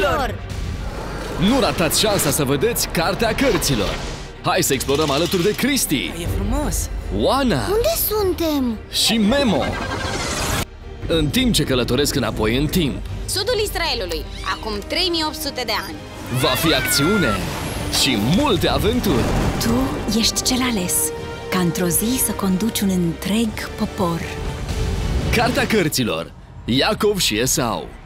Cărților! Nu ratați șansa să vedeți Cartea Cărților! Hai să explorăm alături de Cristi! E frumos! Oana! Unde suntem? Și Memo! În timp ce călătoresc înapoi în timp, sudul Israelului, acum 3800 de ani. Va fi acțiune și multe aventuri. Tu ești cel ales, ca într-o zi să conduci un întreg popor. Cartea Cărților, Iacov și Esau.